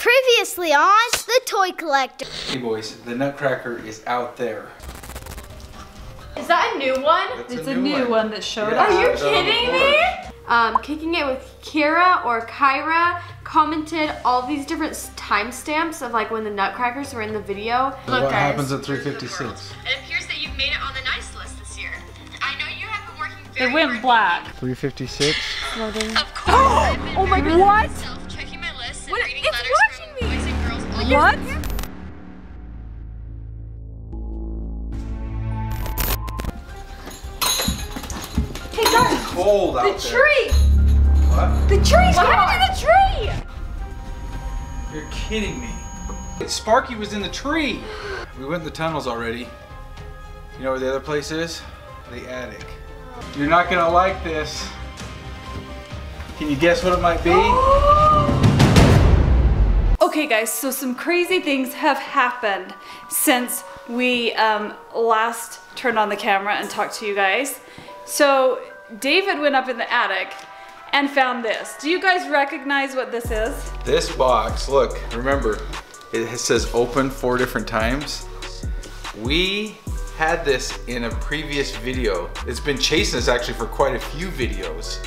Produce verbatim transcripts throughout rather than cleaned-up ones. Previously on the Toy Collector. Hey boys, the Nutcracker is out there. Is that a new one? That's it's a new, a new one. one that showed yeah, up. Are you kidding me? Um, Kicking It with Kira or Kyra commented all these different timestamps of like when the Nutcrackers were in the video. So Look, what guys, happens at three fifty-six? It appears that you've made it on the nice list this year. I know you have been working very It went hard. black. three fifty-six? Of course. Oh, oh my god. What? Myself, checking my list and what? Reading it's letters watching from me. Boys and girls all what? Year. Cold out the there. tree! What? The tree's what gone! What happened to the tree? You're kidding me. Sparky was in the tree. We went in the tunnels already. You know where the other place is? The attic. You're not gonna like this. Can you guess what it might be? Okay guys, so some crazy things have happened since we um, last turned on the camera and talked to you guys. So David went up in the attic and found this. Do you guys recognize what this is? This box, look, remember, it says open four different times. We had this in a previous video. It's been chasing us actually for quite a few videos.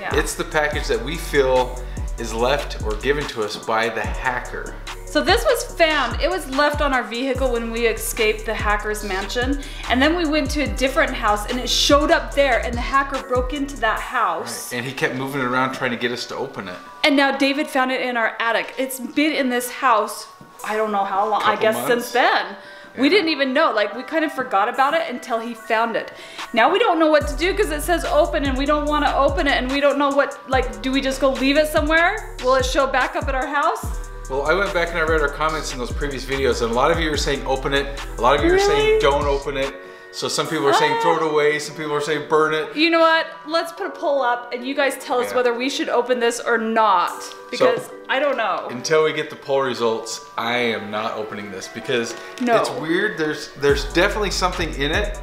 Yeah. It's the package that we feel is left or given to us by the hacker. So this was found, it was left on our vehicle when we escaped the hacker's mansion. And then we went to a different house and it showed up there and the hacker broke into that house. Right. And he kept moving it around trying to get us to open it. And now David found it in our attic. It's been in this house, I don't know how long, I guess months. since then. Yeah. We didn't even know, like we kind of forgot about it until he found it. Now we don't know what to do because it says open and we don't want to open it and we don't know what, like do we just go leave it somewhere? Will it show back up at our house? Well, I went back and I read our comments in those previous videos and a lot of you were saying open it, a lot of you were really? saying don't open it. So some people are ah. saying throw it away, some people are saying burn it. You know what, let's put a poll up and you guys tell yeah. us whether we should open this or not. Because so, I don't know. Until we get the poll results, I am not opening this because no. it's weird, there's, there's definitely something in it.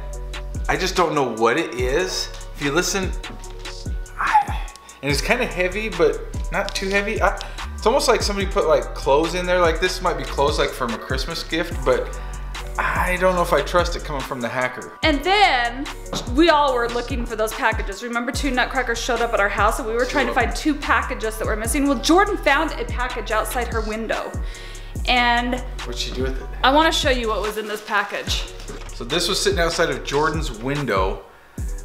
I just don't know what it is. If you listen, I, and it's kind of heavy, but not too heavy. I, It's almost like somebody put like clothes in there. Like this might be clothes like from a Christmas gift, but I don't know if I trust it coming from the hacker. And then we all were looking for those packages. Remember two Nutcrackers showed up at our house and we were trying to find two packages that were missing. Well, Jordan found a package outside her window. And what'd she do with it? I wanna show you what was in this package. So this was sitting outside of Jordan's window,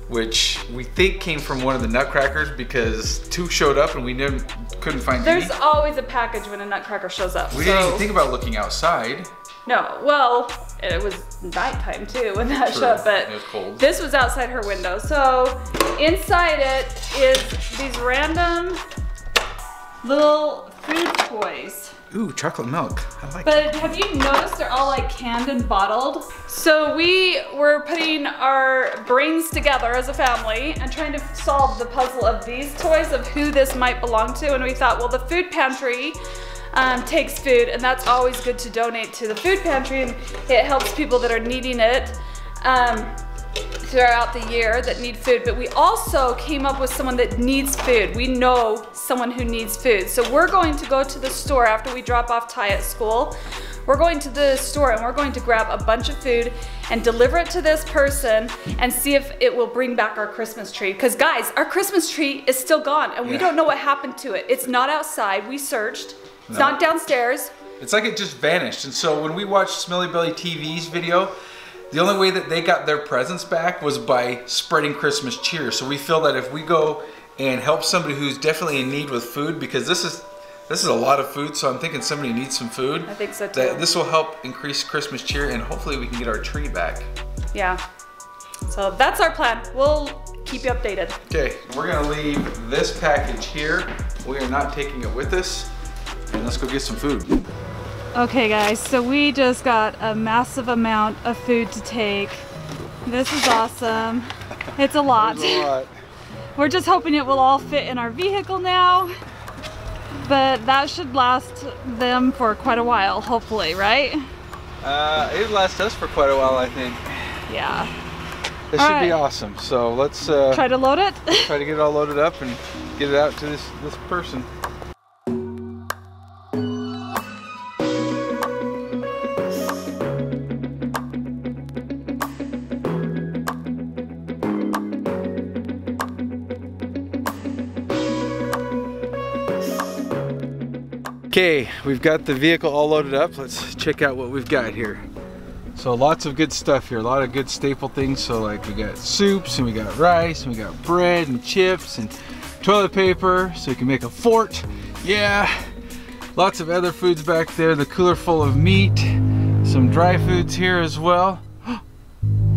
which we think came from one of the Nutcrackers because two showed up and we didn't, couldn't find There's any. There's always a package when a Nutcracker shows up. We so. didn't even think about looking outside. No, well, it was nighttime too when that True. showed up, but it was cold. This was outside her window. So inside it is these random little food toys. Ooh, chocolate milk, I like But that. Have you noticed they're all like canned and bottled? So we were putting our brains together as a family and trying to solve the puzzle of these toys of who this might belong to. And we thought, well, the food pantry um, takes food and that's always good to donate to the food pantry and it helps people that are needing it um, throughout the year that need food. But we also came up with someone that needs food. We know someone who needs food. So we're going to go to the store after we drop off Ty at school. We're going to the store and we're going to grab a bunch of food and deliver it to this person and see if it will bring back our Christmas tree. Because guys, our Christmas tree is still gone and yeah. we don't know what happened to it. It's not outside, we searched. It's no. not downstairs. It's like it just vanished. And so when we watched Smelly Belly T V's video, the only way that they got their presents back was by spreading Christmas cheer. So we feel that if we go and help somebody who's definitely in need with food, because this is this is a lot of food, so I'm thinking somebody needs some food. I think so too. That this will help increase Christmas cheer and hopefully we can get our tree back. Yeah, so that's our plan. We'll keep you updated. Okay, we're gonna leave this package here. We are not taking it with us. And let's go get some food. Okay guys, so we just got a massive amount of food to take. This is awesome. It's a lot. a lot. We're just hoping it will all fit in our vehicle now. But that should last them for quite a while, hopefully, right? Uh, it'll last us for quite a while, I think. Yeah. This all should right. be awesome. So let's uh, try to load it. try to get it all loaded up and get it out to this, this person. Okay, we've got the vehicle all loaded up. Let's check out what we've got here. So lots of good stuff here, a lot of good staple things. So like we got soups and we got rice and we got bread and chips and toilet paper so you can make a fort. Yeah, lots of other foods back there. The cooler full of meat, some dry foods here as well.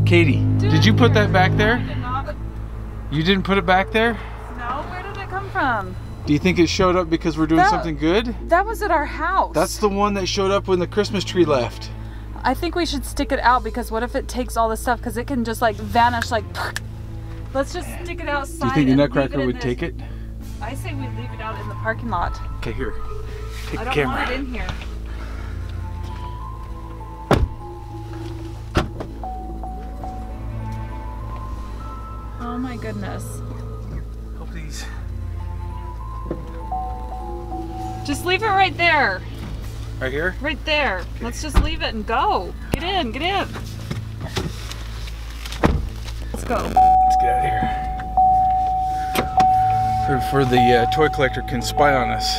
Katie, did you put that back there? You didn't put it back there? No, where did it come from? Do you think it showed up because we're doing that, something good? That was at our house. That's the one that showed up when the Christmas tree left. I think we should stick it out because what if it takes all this stuff, because it can just like vanish like... Let's just stick it outside. Do you think the Nutcracker would take it? I say we leave it out in the parking lot. Okay, here. Take the camera. I don't want it in here. Oh my goodness. Oh please. Just leave it right there. Right here? Right there. Okay. Let's just leave it and go. Get in, get in. Let's go. Let's get out of here before the uh, toy collector can spy on us.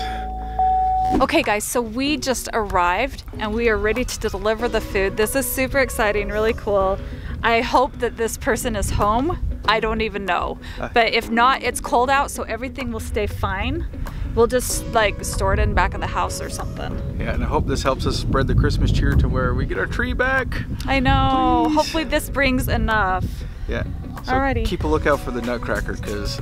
Okay guys, so we just arrived and we are ready to deliver the food. This is super exciting, really cool. I hope that this person is home. I don't even know. But if not, it's cold out, so everything will stay fine. We'll just like store it in back of the house or something. Yeah, and I hope this helps us spread the Christmas cheer to where we get our tree back. I know. Please. Hopefully this brings enough. Yeah. So alrighty. Keep a lookout for the Nutcracker, because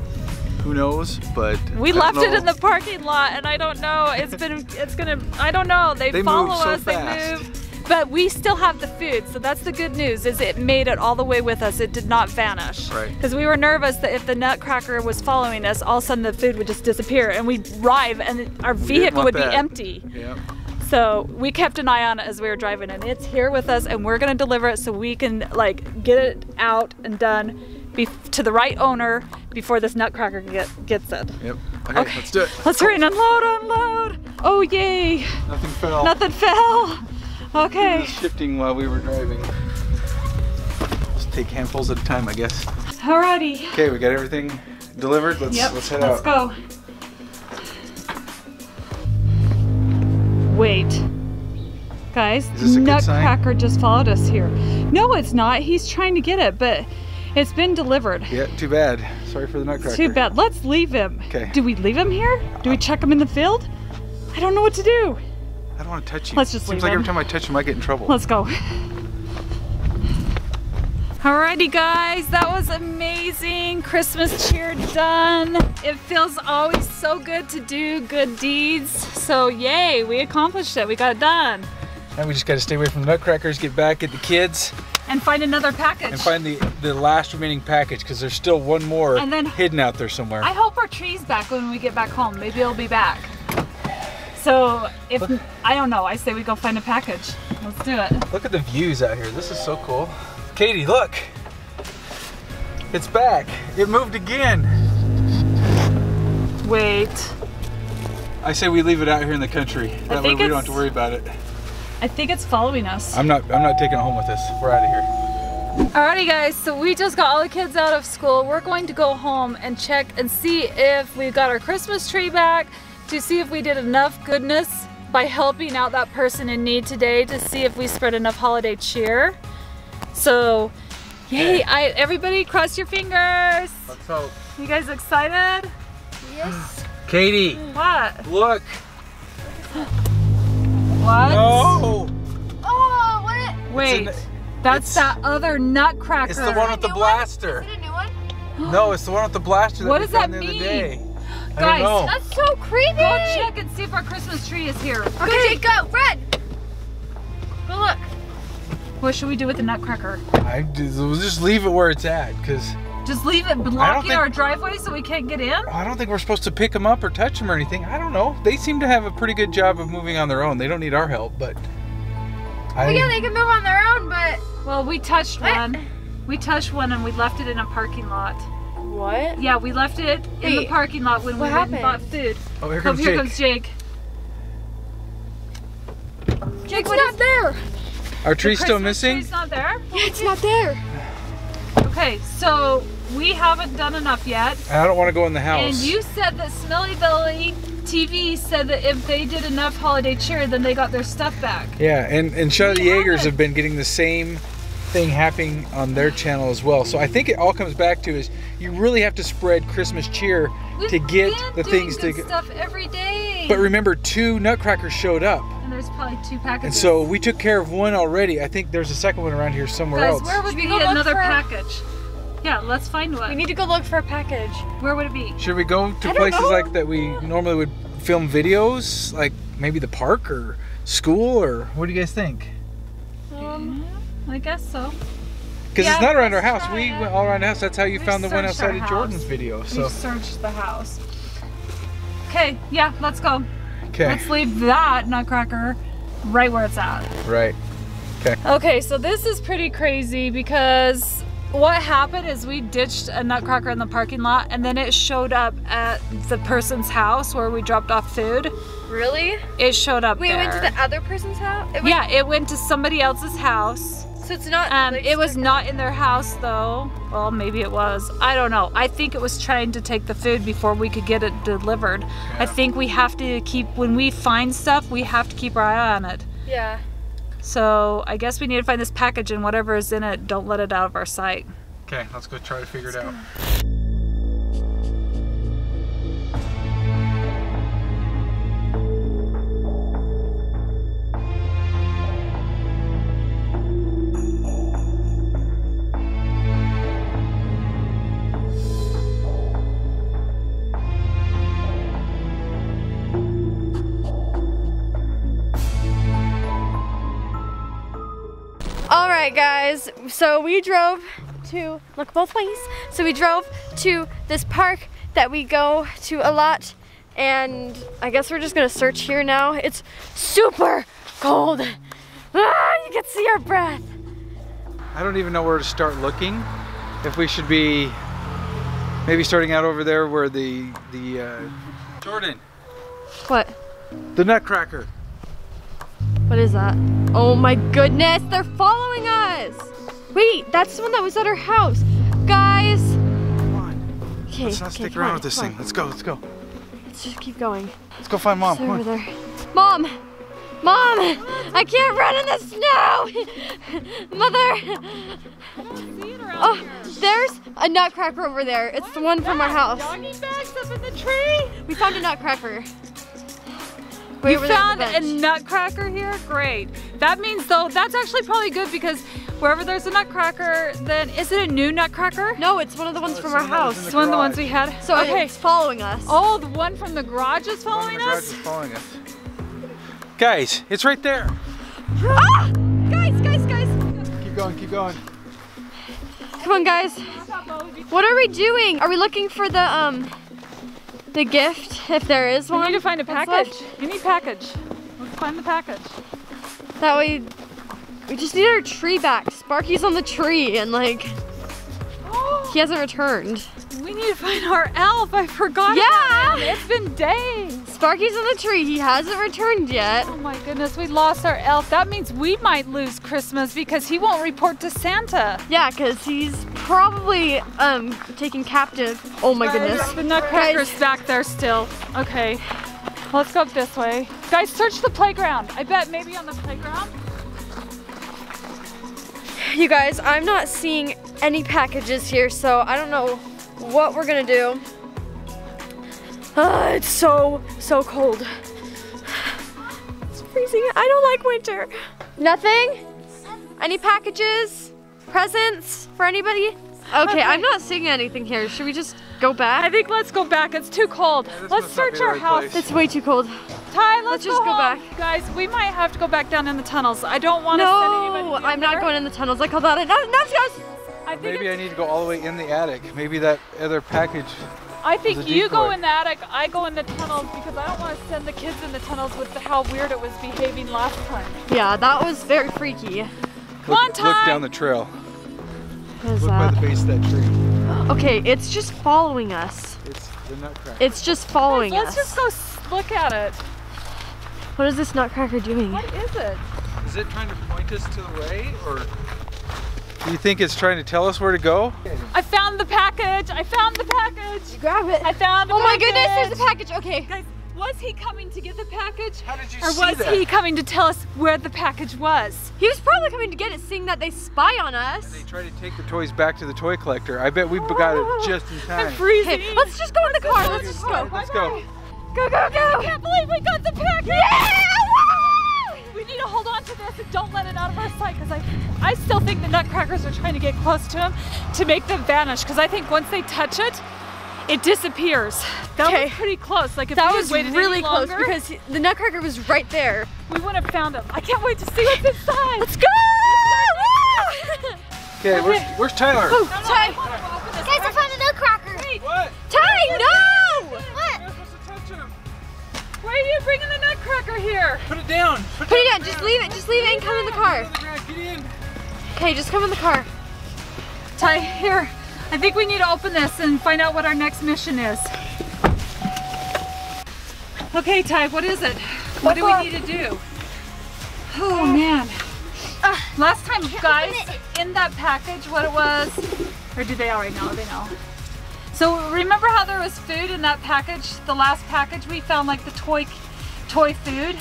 who knows? But we left know. it in the parking lot, and I don't know. It's been. It's gonna. I don't know. They, they follow so us. Fast. They move. But we still have the food, so that's the good news, is it made it all the way with us. It did not vanish. Right. Because we were nervous that if the Nutcracker was following us, all of a sudden the food would just disappear and we'd drive and our vehicle would be empty. Yep. So we kept an eye on it as we were driving, and it's here with us and we're gonna deliver it so we can like get it out and done be to the right owner before this Nutcracker get, gets it. Yep, okay, okay, let's do it. Let's hurry and unload, unload. Oh yay. Nothing fell. Nothing fell. Okay. Shifting while we were driving. Let's take handfuls at a time, I guess. Alrighty. Okay, we got everything delivered. Let's yep. let's head let's out. Let's go. Wait, guys. Is this a Nutcracker good sign? Just followed us here. No, it's not. He's trying to get it, but it's been delivered. Yeah. Too bad. Sorry for the Nutcracker. Too bad. Let's leave him. Okay. Do we leave him here? Do we check him in the field? I don't know what to do. I don't want to touch you. Let's just Seems leave like him. Every time I touch him, I get in trouble. Let's go. Alrighty guys, that was amazing. Christmas cheer done. It feels always so good to do good deeds. So yay, we accomplished it. We got it done. Now we just got to stay away from the Nutcrackers, get back at the kids. And find another package. And find the, the last remaining package, because there's still one more and then, hidden out there somewhere. I hope our tree's back when we get back home. Maybe it'll be back. So if, look, I don't know, I say we go find a package. Let's do it. Look at the views out here. This is so cool. Katie, look. It's back. It moved again. Wait. I say we leave it out here in the country. That way we don't have to worry about it. I think it's following us. I'm not, I'm not taking it home with us. We're out of here. Alrighty guys, so we just got all the kids out of school. We're going to go home and check and see if we've got our Christmas tree back, to see if we did enough goodness by helping out that person in need today, to see if we spread enough holiday cheer. So, yay, I, everybody cross your fingers. Let's hope. You guys excited? Yes. Katie. What? Look. What? No. Oh, what? Wait, an, that's that other Nutcracker. It's the one with the blaster. One? Is it a new one? No, it's the one with the blaster that what we does found that the mean? Other day. Guys, that's so creepy! Go check and see if our Christmas tree is here. Okay, go, Jake, go! Red! Go look. What should we do with the Nutcracker? I just, we'll just leave it where it's at, because... Just leave it blocking think, our driveway so we can't get in? I don't think we're supposed to pick them up or touch them or anything. I don't know. They seem to have a pretty good job of moving on their own. They don't need our help, but... I, well, yeah, they can move on their own, but... Well, we touched what? one. We touched one and we left it in a parking lot. What? Yeah, we left it Wait, in the parking lot when we went happened? and bought food. Oh, here comes, oh, here Jake. comes Jake. Jake, it's not there. Our tree's still missing? Tree's not there? Yeah, it's not there. Okay, so we haven't done enough yet. I don't want to go in the house. And you said that Smelly Belly T V said that if they did enough holiday cheer, then they got their stuff back. Yeah, and, and Charlie Yeagers have been getting the same thing happening on their channel as well. So I think it all comes back to is you really have to spread Christmas cheer We've to get the things to get stuff every day. But remember, two nutcrackers showed up. And there's probably two packages. And so we took care of one already. I think there's a second one around here somewhere Guys, else. Where would Should we get another package? Yeah, let's find one. We need to go look for a package. Where would it be? Should we go to places know. like that we normally would film videos? Like maybe the park or school, or what do you guys think? Um, I guess so. Because yeah, it's not around our house. It. We went all around the house. That's how you we found the one outside of Jordan's video. So we searched the house. Okay, yeah, let's go. Okay. Let's leave that nutcracker right where it's at. Right. Okay. Okay, so this is pretty crazy because what happened is we ditched a nutcracker in the parking lot and then it showed up at the person's house where we dropped off food. Really? It showed up Wait, there. Wait, it went to the other person's house? It yeah, it went to somebody else's house. So it's not... Um, it was not in their house though. Well, maybe it was. I don't know. I think it was trying to take the food before we could get it delivered. Yeah. I think we have to keep... When we find stuff, we have to keep our eye on it. Yeah. So I guess we need to find this package and whatever is in it, don't let it out of our sight. Okay, let's go try to figure it out. Alright guys, so we drove to, look both ways, so we drove to this park that we go to a lot, and I guess we're just gonna search here now. It's super cold. Ah, you can see our breath. I don't even know where to start looking. If we should be maybe starting out over there where the, the uh... Jordan. What? The nutcracker. What is that? Oh my goodness, they're following us! Wait, that's the one that was at our house. Guys! Come on. Okay, let's not okay, stick around on, with this thing. On. Let's go, let's go. Let's just keep going. Let's go find Mom. Come on. There. Mom! Mom! I can't run in the snow! Mother! I don't see it around oh, here. There's a nutcracker over there. It's what the one from our house. Doggy bags up in the tree? We found a nutcracker. We found a nutcracker here? Great. That means though, that's actually probably good because wherever there's a nutcracker, then is it a new nutcracker? No, it's one of the ones oh, from our house. It's one of the ones we had. So okay. It's following us. Oh, the one from the garage is following the us? The garage is following us. Guys, it's right there. Ah! Guys, guys, guys. Keep going, keep going. Come on, guys. What are we doing? Are we looking for the, um, the gift, if there is one? We need to find a package. You need package. Let's find the package. That way, we just need our tree back. Sparky's on the tree and like, oh, he hasn't returned. We need to find our elf. I forgot yeah. about him. It's been days. Sparky's on the tree. He hasn't returned yet. Oh my goodness, we lost our elf. That means we might lose Christmas because he won't report to Santa. Yeah, because he's probably um, taken captive. Oh my goodness. Guys, the nutcracker's Guys. back there still. Okay, let's go up this way. Guys, search the playground. I bet maybe on the playground. You guys, I'm not seeing any packages here, so I don't know what we're gonna do. Uh, it's so, so cold. It's freezing. I don't like winter. Nothing? Any packages? Presents for anybody? Okay, okay, I'm not seeing anything here. Should we just go back? I think let's go back. It's too cold. Yeah, let's search our house. Place. It's way too cold. Ty, let's, let's go just go home. back. Guys, we might have to go back down in the tunnels. I don't want to no, send anybody No, I'm not going in the tunnels. I call that enough, enough, guys. I think Maybe I need to go all the way in the attic. Maybe that other package. I think you go in the attic, I go in the tunnels because I don't want to send the kids in the tunnels with the, how weird it was behaving last time. Yeah, that was very freaky. Look, One time. Look down the trail. What is Look that? by the base of that tree. Okay, it's just following us. It's the nutcracker. It's just following Guys, let's us. Let's just go look at it. What is this nutcracker doing? What is it? Is it trying to point us to the way, or do you think it's trying to tell us where to go? I found the package. I found the package. You grab it. I found the oh package. Oh my goodness, there's a package. Okay. Guys, Was he coming to get the package? How did you or see that? Or was he coming to tell us where the package was? He was probably coming to get it, seeing that they spy on us. And they try to take the toys back to the toy collector. I bet we got it just in time. I'm freezing. Hey, let's just go in the car. Let's just go. Let's go. Go, go, go. I can't believe we got the package. Yeah! We need to hold on to this and don't let it out of our sight, because I, I still think the nutcrackers are trying to get close to him to make them vanish, because I think once they touch it, it disappears. That okay. was pretty close. Like if that was really close longer, because he, the nutcracker was right there. We would have found him. I can't wait to see what's inside. Let's go! Okay, okay. Where's, where's Tyler? Oh, no, no, Ty. You guys, I found a nutcracker. Wait. What? Ty, no! What? You're supposed to touch him. Why are you bringing the nutcracker here? Put it down. Put, Put it down. Just leave it. Just leave it and come in the car. Get in. Okay, just come in the car. Ty, here. I think we need to open this and find out what our next mission is. Okay, Ty, what is it? What do we need to do? Oh, man. Last time, guys, in that package, what it was, or do they already know? They know. So remember how there was food in that package? The last package, we found like the toy, toy food.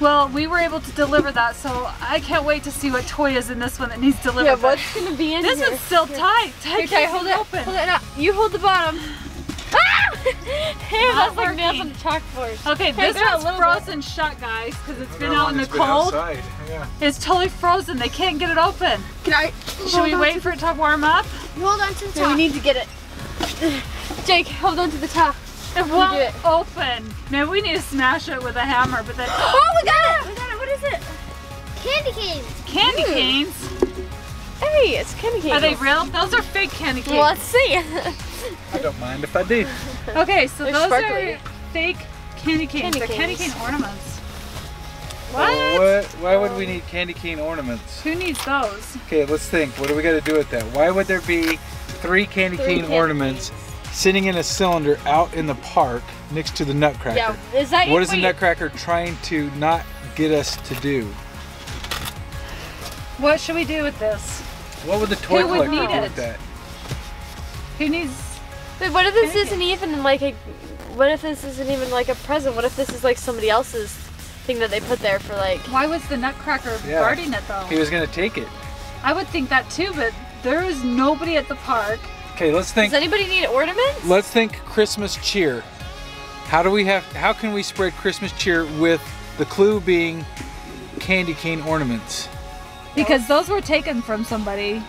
Well, we were able to deliver that, so I can't wait to see what toy is in this one that needs delivered. Yeah, what's going to be in this here? This one's still here. tight. Tight, okay, hold it open. Hold it up. You hold the bottom. Ah! Hey, that's like nails on the chalkboard. Okay, hey, this one's frozen bit. shut, guys, because it's been out in the cold. Yeah. It's totally frozen. They can't get it open. Can I? Should we wait for it to warm up? You hold on to the top. Yeah, we need to get it. Jake, hold on to the top. It won't it. open. Maybe we need to smash it with a hammer, but then. Oh, we got it! We got it! What is it? Candy canes. Candy Ooh. canes? Hey, it's candy canes. Are they real? Those are fake candy canes. Well, let's see. I don't mind if I do. Okay, so They're those sparkly. are fake candy canes. Candy They're canes. candy cane ornaments. What? what? Why would we need candy cane ornaments? Who needs those? Okay, let's think. What do we got to do with that? Why would there be three candy three cane candy ornaments? Canes. Sitting in a cylinder out in the park next to the nutcracker. Yeah, is that what is the nutcracker trying to not get us to do? What should we do with this? What would the toy collector do with that? Who needs? But what if this isn't even like a? What if this isn't even like a present? What if this is like somebody else's thing that they put there for like? Why was the nutcracker yeah. guarding it though? He was gonna take it. I would think that too, but there is nobody at the park. Okay, let's think. Does anybody need ornaments? Let's think Christmas cheer. How do we have? How can we spread Christmas cheer with the clue being candy cane ornaments? Because those were taken from somebody.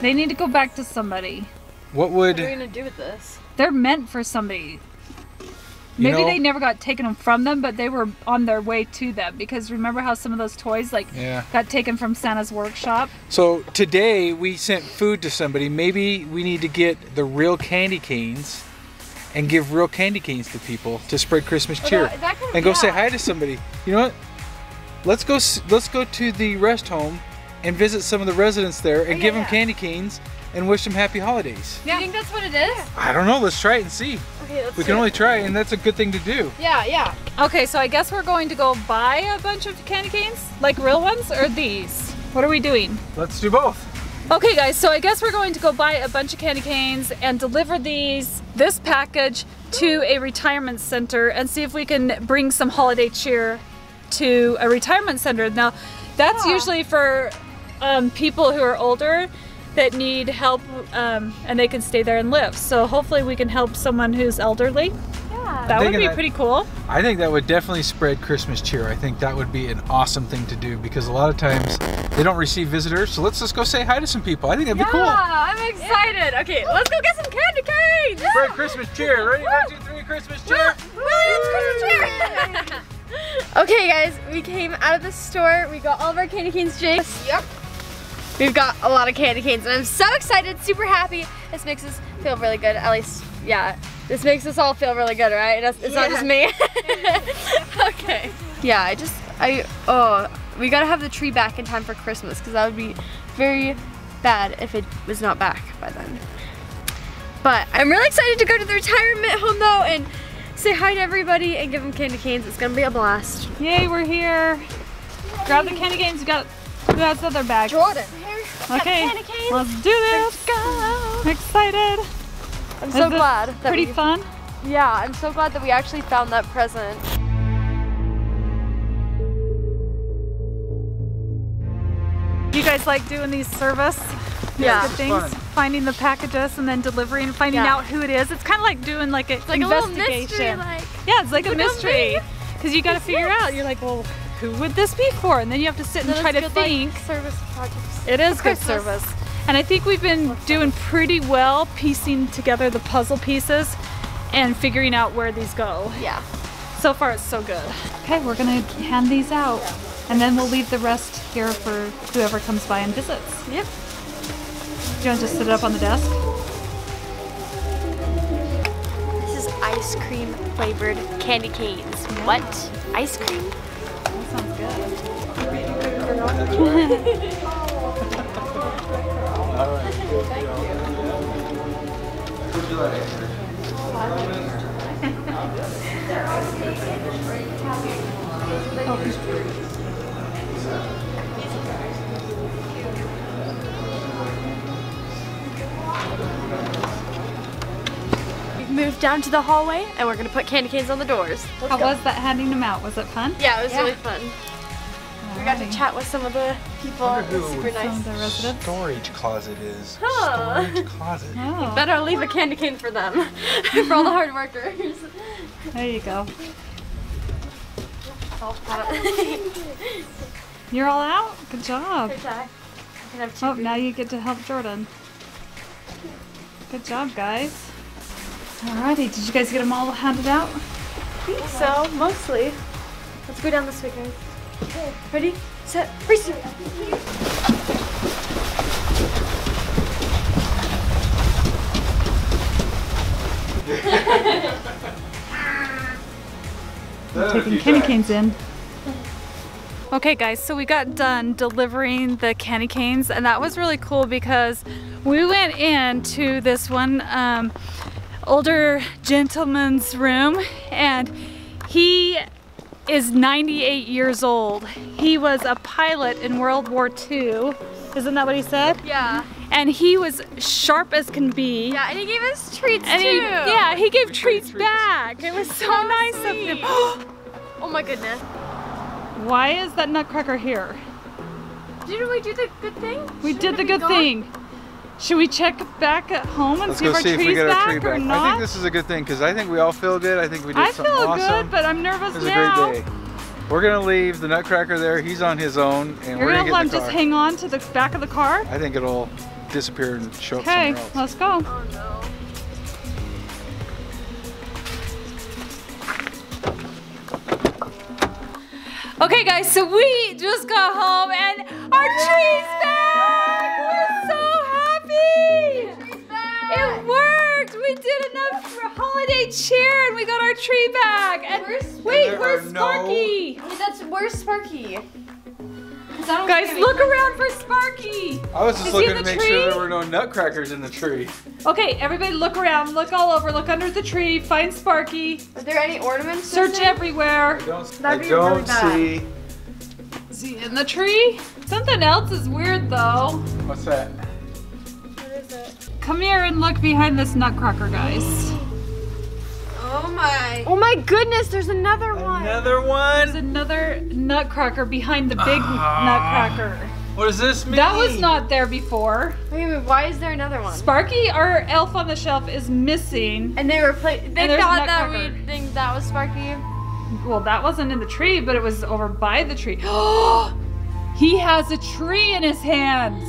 They need to go back to somebody. What would? What are we gonna do with this? They're meant for somebody. Maybe you know, they never got taken from them, but they were on their way to them. Because remember how some of those toys like yeah. got taken from Santa's workshop? So today we sent food to somebody. Maybe we need to get the real candy canes and give real candy canes to people to spread Christmas cheer. Well, that, that and go yeah. say hi to somebody. You know what? Let's go, let's go to the rest home and visit some of the residents there and oh, give yeah, them yeah. candy canes and wish them happy holidays. Yeah. You think that's what it is? I don't know, let's try it and see. Okay, let's we can it. only try and that's a good thing to do. Yeah, yeah. Okay, so I guess we're going to go buy a bunch of candy canes, like real ones or these? What are we doing? Let's do both. Okay guys, so I guess we're going to go buy a bunch of candy canes and deliver these, this package to a retirement center and see if we can bring some holiday cheer to a retirement center. Now, that's yeah. usually for um, people who are older that need help um, and they can stay there and live. So hopefully we can help someone who's elderly. Yeah. That would be that, pretty cool. I think that would definitely spread Christmas cheer. I think that would be an awesome thing to do because a lot of times they don't receive visitors. So let's just go say hi to some people. I think that'd yeah, be cool. Yeah, I'm excited. Yeah. Okay, let's go get some candy canes. Yeah. Spread Christmas cheer. Ready? One, two, three, Christmas cheer. Woo! Woo! It's Christmas cheer. Okay guys, we came out of the store. We got all of our candy canes, Jake. Yep. We've got a lot of candy canes and I'm so excited, super happy. This makes us feel really good, at least, yeah. This makes us all feel really good, right? It's, it's yeah. not just me. Okay. Yeah, I just, I, oh, we gotta have the tree back in time for Christmas because that would be very bad if it was not back by then. But I'm really excited to go to the retirement home though and say hi to everybody and give them candy canes. It's gonna be a blast. Yay, we're here. Yay. Grab the candy canes, you got That's the other bag. Jordan. Okay, let's do this. Let's go. I'm excited. I'm so glad. Pretty fun. Yeah, I'm so glad that we actually found that present. You guys like doing these service yeah. things? Fun. Finding the packages and then delivering and finding yeah. out who it is. It's kind of like doing like an like investigation. A mystery, like, yeah, it's like it's a like mystery. Because you got to figure nice. out, you're like, well, who would this be for? And then you have to sit and, and try to good, think. Like, service projects. It is good service. And I think we've been doing pretty well piecing together the puzzle pieces and figuring out where these go. Yeah. So far it's so good. Okay, we're gonna hand these out. Yeah. And then we'll leave the rest here for whoever comes by and visits. Yep. Do you want to just sit it up on the desk? This is ice cream flavored candy canes. Yeah. What? Ice cream? That sounds good. We've moved down to the hallway and we're gonna put candy canes on the doors. Let's How go. was that handing them out? Was it fun? Yeah, it was yeah. really fun. Alrighty. We got to chat with some of the people. It was super nice. Some of the residents. Storage closet is. Huh. Storage closet. Oh. You better leave a candy cane for them. For all the hard workers. There you go. You're all out? Good job. Good job. I can have two oh, now you get to help Jordan. Good job, guys. Alrighty, did you guys get them all handed out? I think so, mostly. Let's go down this way, guys. Okay. Ready, set, freeze! I'm taking candy canes in. Okay guys, so we got done delivering the candy canes and that was really cool because we went into this one um, older gentleman's room and he is ninety-eight years old. He was a pilot in World War Two. Isn't that what he said? Yeah. And he was sharp as can be. Yeah, and he gave us treats and too. He, yeah, he gave treats, treats back. It was so, so nice sweet. of him. Oh my goodness. Why is that nutcracker here? Didn't we do the good thing? We Should did the good thing. Should we check back at home and Let's see if our see trees if we get back, our tree back or not? I think this is a good thing because I think we all feel good. I think we did I something awesome. I feel good, but I'm nervous this now. It was a great day. We're gonna leave the nutcracker there. He's on his own, and You're we're gonna, gonna let him just hang on to the back of the car. I think it'll disappear and show up somewhere else. Okay, let's go. Oh no. Okay, guys, so we just got home and our Yay! tree's back. We're so happy. Tree's back. It worked. We did enough for holiday cheer, and we got our tree back. And where's, wait, where's Sparky? No. Wait, that's where's Sparky? Guys, look around for Sparky. I was just Is looking to make tree? sure there were no nutcrackers in the tree. Okay, everybody look around, look all over, look under the tree, find Sparky. Are there any ornaments? Search everywhere. I don't, I don't really see. Is he in the tree? Something else is weird though. What's that? What is it? Come here and look behind this nutcracker, guys. Oh my. Oh my goodness, there's another one. Another one? There's another nutcracker behind the big uh, nutcracker. What does this mean? That was not there before. Wait, wait, why is there another one? Sparky, our elf on the shelf, is missing. And they were play they thought that we'd think that was Sparky. Well, that wasn't in the tree, but it was over by the tree. He has a tree in his hands.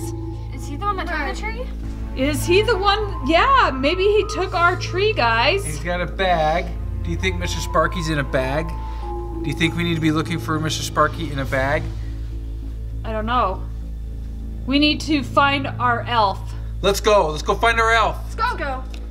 Is he the one that took the tree? Is he the one? Yeah, maybe he took our tree, guys. He's got a bag. Do you think Mister Sparky's in a bag? Do you think we need to be looking for Mister Sparky in a bag? I don't know. We need to find our elf. Let's go. Let's go find our elf. Let's go. Let's go.